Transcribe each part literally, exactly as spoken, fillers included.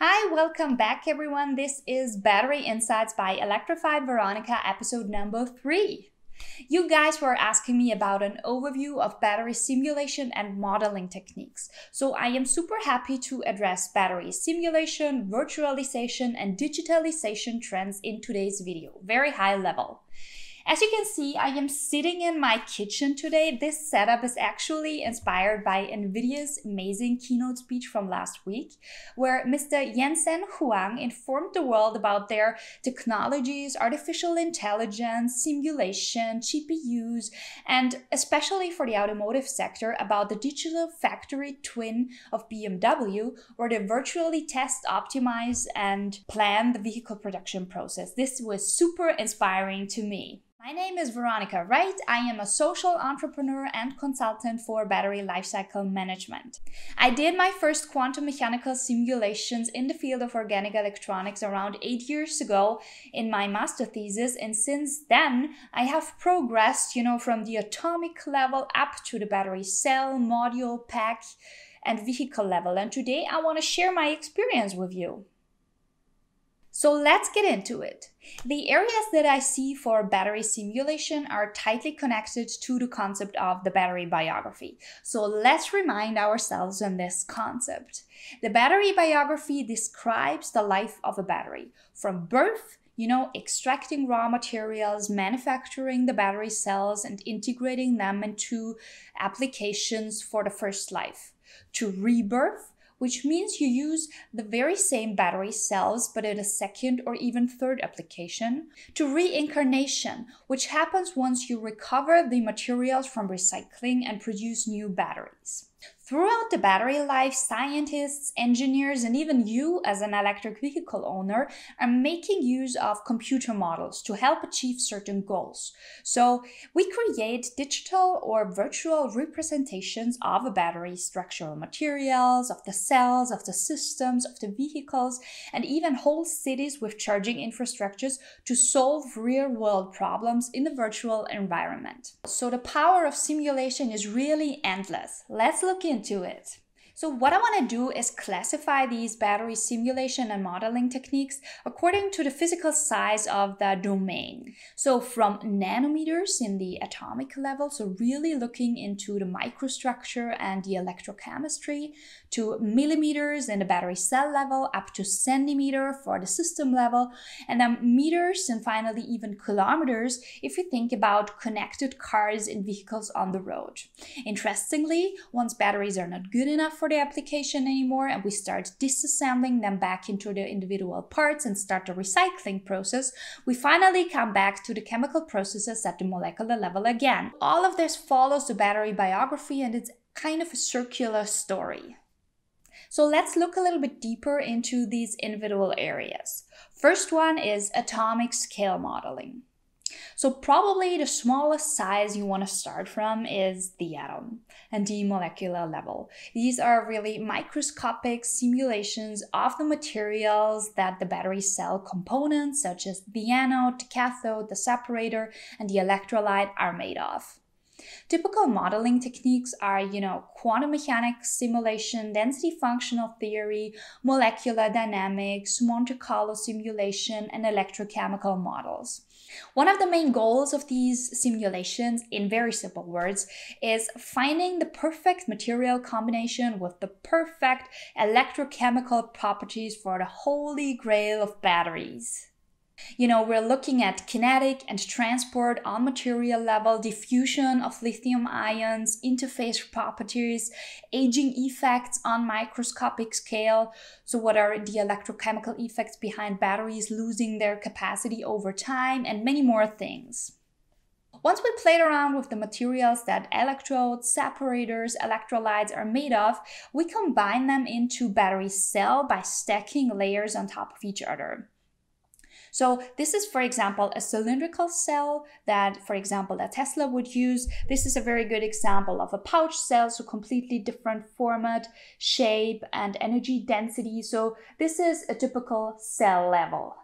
Hi, welcome back everyone. This is Battery Insights by Electrified Veronica, episode number three. You guys were asking me about an overview of battery simulation and modeling techniques. So I am super happy to address battery simulation, virtualization, and digitalization trends in today's video, very high level. As you can see, I am sitting in my kitchen today. This setup is actually inspired by NVIDIA's amazing keynote speech from last week, where Mister Jensen Huang informed the world about their technologies, artificial intelligence, simulation, G P Us, and especially for the automotive sector, about the digital factory twin of B M W, where they virtually test, optimize, and plan the vehicle production process. This was super inspiring to me. My name is Veronica Wright. I am a social entrepreneur and consultant for battery lifecycle management. I did my first quantum mechanical simulations in the field of organic electronics around eight years ago in my master thesis, and since then I have progressed, you know, from the atomic level up to the battery cell, module, pack, and vehicle level. And today I want to share my experience with you. So let's get into it. The areas that I see for battery simulation are tightly connected to the concept of the battery biography. So let's remind ourselves on this concept. The battery biography describes the life of a battery from birth, you know, extracting raw materials, manufacturing the battery cells, and integrating them into applications for the first life, to rebirth, which means you use the very same battery cells, but in a second or even third application, to reincarnation, which happens once you recover the materials from recycling and produce new batteries. Throughout the battery life, scientists, engineers, and even you as an electric vehicle owner are making use of computer models to help achieve certain goals. So we create digital or virtual representations of a battery's structural materials, of the cells, of the systems, of the vehicles, and even whole cities with charging infrastructures to solve real-world problems in the virtual environment. So the power of simulation is really endless. Let's look into it. So what I want to do is classify these battery simulation and modeling techniques according to the physical size of the domain. So from nanometers in the atomic level, so really looking into the microstructure and the electrochemistry, to millimeters in the battery cell level, up to centimeter for the system level, and then meters and finally even kilometers if you think about connected cars and vehicles on the road. Interestingly, once batteries are not good enough for the application anymore and we start disassembling them back into the individual parts and start the recycling process, we finally come back to the chemical processes at the molecular level again. All of this follows the battery biography and it's kind of a circular story. So let's look a little bit deeper into these individual areas. First one is atomic scale modeling. So probably the smallest size you want to start from is the atom and the molecular level. These are really microscopic simulations of the materials that the battery cell components, such as the anode, the cathode, the separator, and the electrolyte are made of. Typical modeling techniques are, you know, quantum mechanics simulation, density functional theory, molecular dynamics, Monte Carlo simulation, and electrochemical models. One of the main goals of these simulations, in very simple words, is finding the perfect material combination with the perfect electrochemical properties for the holy grail of batteries. You know, we're looking at kinetic and transport on material level, diffusion of lithium ions, interface properties, aging effects on microscopic scale. So what are the electrochemical effects behind batteries losing their capacity over time, and many more things. Once we played around with the materials that electrodes, separators, electrolytes are made of, we combine them into battery cell by stacking layers on top of each other. So this is, for example, a cylindrical cell that, for example, a Tesla would use. This is a very good example of a pouch cell, so completely different format, shape, and energy density. So this is a typical cell level.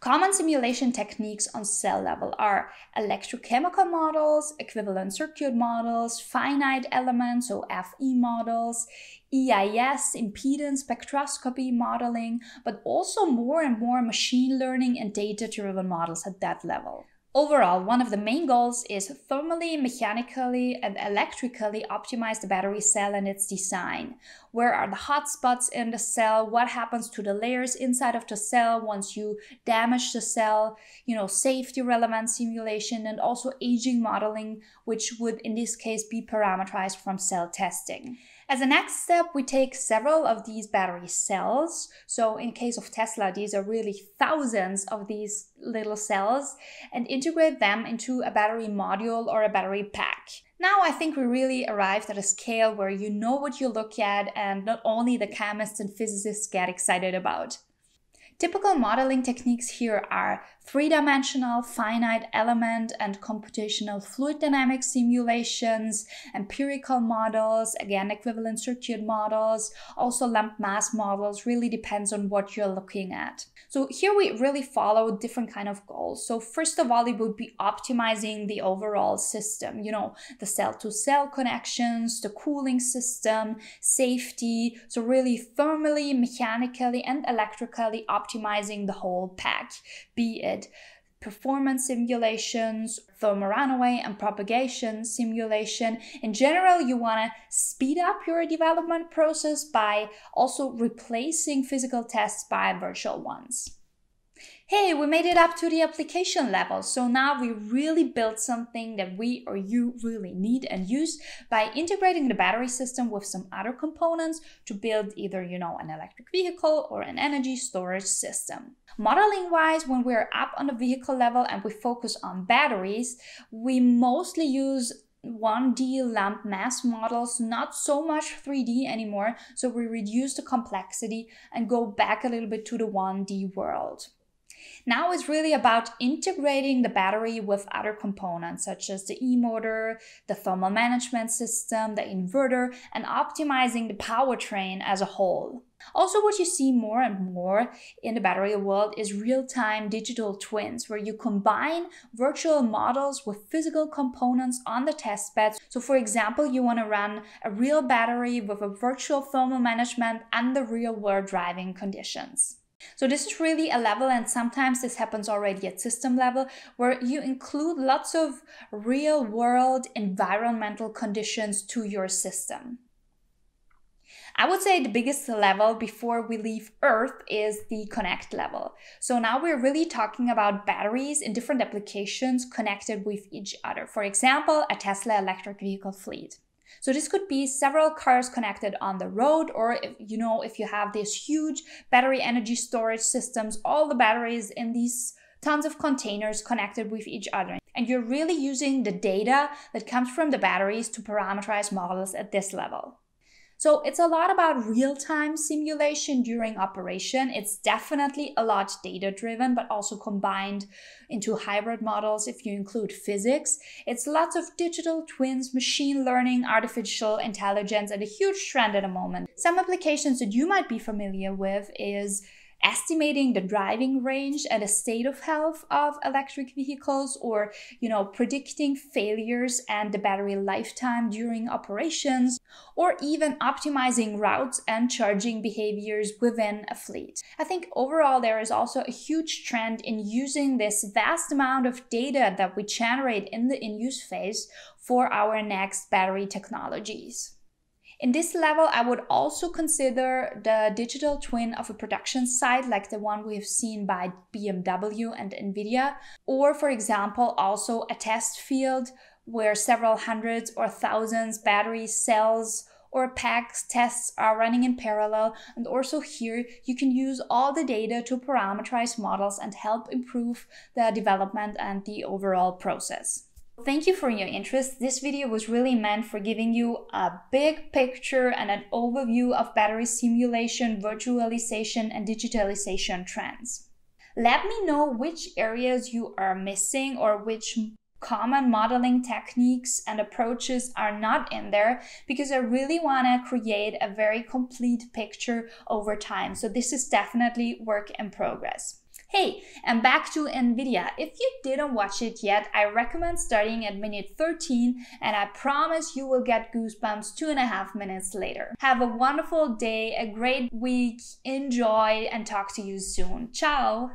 Common simulation techniques on cell level are electrochemical models, equivalent circuit models, finite elements, or F E models, E I S, impedance spectroscopy modeling, but also more and more machine learning and data-driven models at that level. Overall, one of the main goals is thermally, mechanically, and electrically optimize the battery cell and its design. Where are the hot spots in the cell? What happens to the layers inside of the cell once you damage the cell? You know, safety-relevant simulation and also aging modeling, which would in this case be parameterized from cell testing. As a next step, we take several of these battery cells. So in case of Tesla, these are really thousands of these little cells, and integrate them into a battery module or a battery pack. Now I think we really arrived at a scale where you know what you look at and not only the chemists and physicists get excited about. Typical modeling techniques here are three-dimensional, finite element and computational fluid dynamics simulations, empirical models, again equivalent circuit models, also lump mass models, really depends on what you're looking at. So here we really follow different kind of goals. So first of all, it would be optimizing the overall system, you know, the cell-to-cell connections, the cooling system, safety, so really thermally, mechanically, and electrically optimizing optimizing the whole pack, be it performance simulations, thermal runaway and propagation simulation. In general, you want to speed up your development process by also replacing physical tests by virtual ones. Hey, we made it up to the application level. So now we really built something that we or you really need and use by integrating the battery system with some other components to build either, you know, an electric vehicle or an energy storage system. Modeling wise, when we're up on the vehicle level and we focus on batteries, we mostly use one D lump mass models, not so much three D anymore. So we reduce the complexity and go back a little bit to the one D world. Now it's really about integrating the battery with other components such as the e-motor, the thermal management system, the inverter, and optimizing the powertrain as a whole. Also, what you see more and more in the battery world is real-time digital twins, where you combine virtual models with physical components on the test beds. So for example, you want to run a real battery with a virtual thermal management and the real-world driving conditions. So this is really a level, and sometimes this happens already at system level, where you include lots of real-world environmental conditions to your system. I would say the biggest level before we leave Earth is the connect level. So now we're really talking about batteries in different applications connected with each other. For example, a Tesla electric vehicle fleet. So this could be several cars connected on the road, or if, you know, if you have these huge battery energy storage systems, all the batteries in these tons of containers connected with each other. And you're really using the data that comes from the batteries to parameterize models at this level. So it's a lot about real-time simulation during operation. It's definitely a lot data-driven, but also combined into hybrid models if you include physics. It's lots of digital twins, machine learning, artificial intelligence, and a huge trend at the moment. Some applications that you might be familiar with is estimating the driving range and the state of health of electric vehicles, or, you know, predicting failures and the battery lifetime during operations, or even optimizing routes and charging behaviors within a fleet. I think overall there is also a huge trend in using this vast amount of data that we generate in the in-use phase for our next battery technologies. In this level, I would also consider the digital twin of a production site like the one we have seen by B M W and NVIDIA, or for example, also a test field where several hundreds or thousands battery cells or packs tests are running in parallel. And also here, you can use all the data to parameterize models and help improve the development and the overall process. Thank you for your interest. This video was really meant for giving you a big picture and an overview of battery simulation, virtualization, and digitalization trends. Let me know which areas you are missing or which common modeling techniques and approaches are not in there, because I really want to create a very complete picture over time. So this is definitely work in progress. Hey, and back to NVIDIA. If you didn't watch it yet, I recommend starting at minute thirteen, and I promise you will get goosebumps two and a half minutes later. Have a wonderful day, a great week, enjoy, and talk to you soon. Ciao!